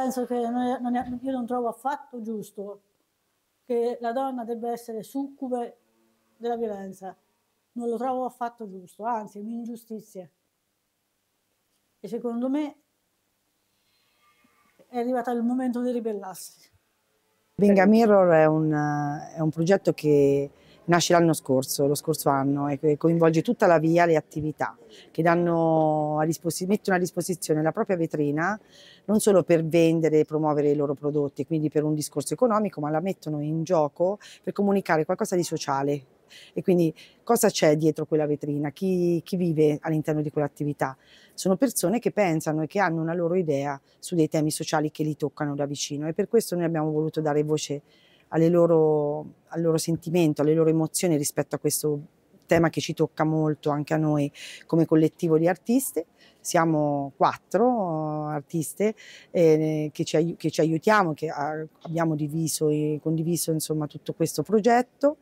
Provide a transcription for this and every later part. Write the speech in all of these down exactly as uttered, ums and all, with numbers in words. penso che non, non è, io non trovo affatto giusto che la donna debba essere succube della violenza. Non lo trovo affatto giusto, anzi è un'ingiustizia. E secondo me è arrivato il momento di ribellarsi. Benga Mirror è un, è un progetto che nasce l'anno scorso, lo scorso anno, e coinvolge tutta la via, le attività che danno a mettono a disposizione la propria vetrina, non solo per vendere e promuovere i loro prodotti, quindi per un discorso economico, ma la mettono in gioco per comunicare qualcosa di sociale. E quindi cosa c'è dietro quella vetrina? Chi, chi vive all'interno di quell'attività? Sono persone che pensano e che hanno una loro idea su dei temi sociali che li toccano da vicino, e per questo noi abbiamo voluto dare voce alle loro, al loro sentimento, alle loro emozioni rispetto a questo tema che ci tocca molto anche a noi come collettivo di artiste. Siamo quattro artiste eh, che, ci, che ci aiutiamo, che a, abbiamo diviso e condiviso insomma, tutto questo progetto.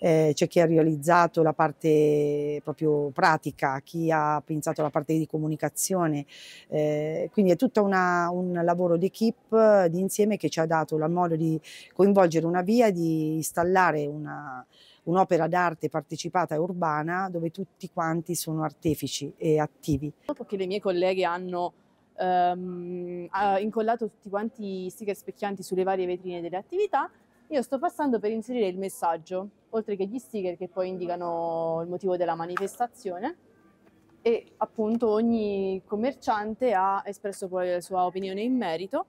Eh, c'è chi ha realizzato la parte proprio pratica, chi ha pensato alla parte di comunicazione, eh, quindi è tutto una, un lavoro di equip, di insieme, che ci ha dato il modo di coinvolgere una via, di installare un'opera un d'arte partecipata e urbana dove tutti quanti sono artefici e attivi. Dopo che le mie colleghe hanno ehm, ha incollato tutti quanti sticker specchianti sulle varie vetrine delle attività, io sto passando per inserire il messaggio, oltre che gli sticker che poi indicano il motivo della manifestazione, e appunto ogni commerciante ha espresso poi la sua opinione in merito,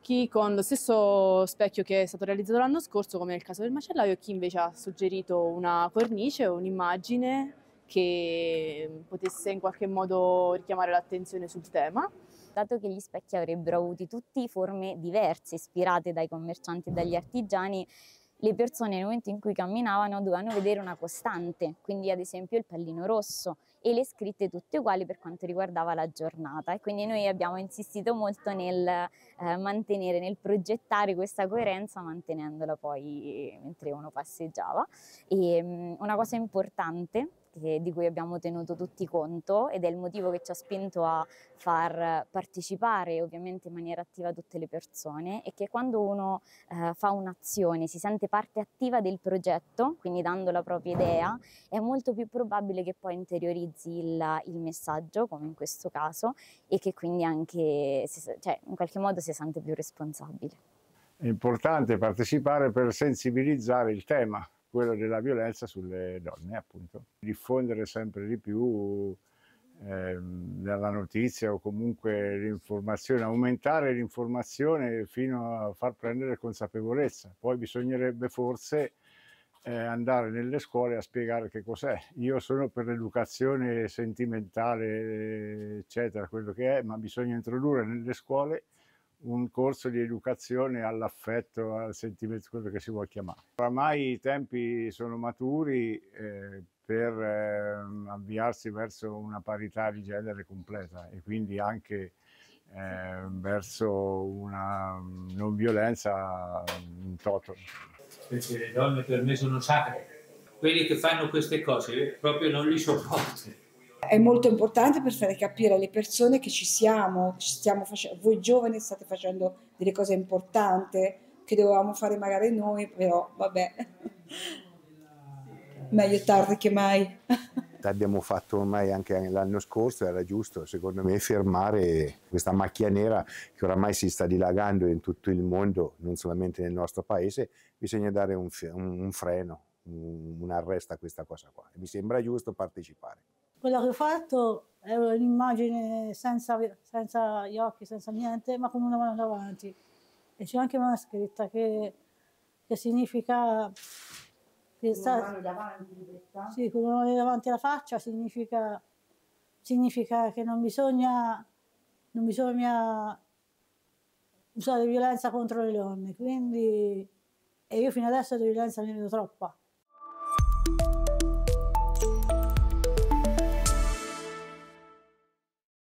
chi con lo stesso specchio che è stato realizzato l'anno scorso, come nel caso del macellaio, e chi invece ha suggerito una cornice o un'immagine che potesse in qualche modo richiamare l'attenzione sul tema. Dato che gli specchi avrebbero avuto tutte forme diverse, ispirate dai commercianti e dagli artigiani, le persone nel momento in cui camminavano dovevano vedere una costante, quindi ad esempio il pallino rosso, e le scritte tutte uguali per quanto riguardava la giornata, e quindi noi abbiamo insistito molto nel eh, mantenere, nel progettare questa coerenza, mantenendola poi mentre uno passeggiava. E, um, una cosa importante Che, di cui abbiamo tenuto tutti conto, ed è il motivo che ci ha spinto a far partecipare ovviamente in maniera attiva tutte le persone, è che quando uno eh, fa un'azione, si sente parte attiva del progetto, quindi dando la propria idea, è molto più probabile che poi interiorizzi il, il messaggio, come in questo caso, e che quindi anche si, cioè, in qualche modo si sente più responsabile. È importante partecipare per sensibilizzare il tema, quello della violenza sulle donne, appunto. Diffondere sempre di più eh, la notizia o comunque l'informazione, aumentare l'informazione fino a far prendere consapevolezza. Poi bisognerebbe forse eh, andare nelle scuole a spiegare che cos'è. Io sono per l'educazione sentimentale, eccetera, quello che è, ma bisogna introdurre nelle scuole un corso di educazione all'affetto, al sentimento, quello che si vuol chiamare. Oramai i tempi sono maturi eh, per eh, avviarsi verso una parità di genere completa, e quindi anche eh, verso una non violenza in toto. Perché le donne per me sono sacre. Quelli che fanno queste cose proprio non li sopporto. È molto importante per fare capire alle persone che ci siamo, ci stiamo facendo, voi giovani state facendo delle cose importanti che dovevamo fare magari noi, però vabbè, meglio tardi che mai. L'abbiamo fatto ormai anche l'anno scorso, era giusto secondo me fermare questa macchia nera che oramai si sta dilagando in tutto il mondo, non solamente nel nostro paese. Bisogna dare un, un, un freno, un, un arresto a questa cosa qua. Mi sembra giusto partecipare. Quello che ho fatto è un'immagine senza, senza gli occhi, senza niente, ma con una mano davanti. E c'è anche una scritta che, che significa... Che sta, una mano davanti? Sì, con una mano davanti alla faccia significa, significa che non bisogna, non bisogna usare violenza contro le donne. Quindi, e io fino adesso di violenza ne vedo troppa.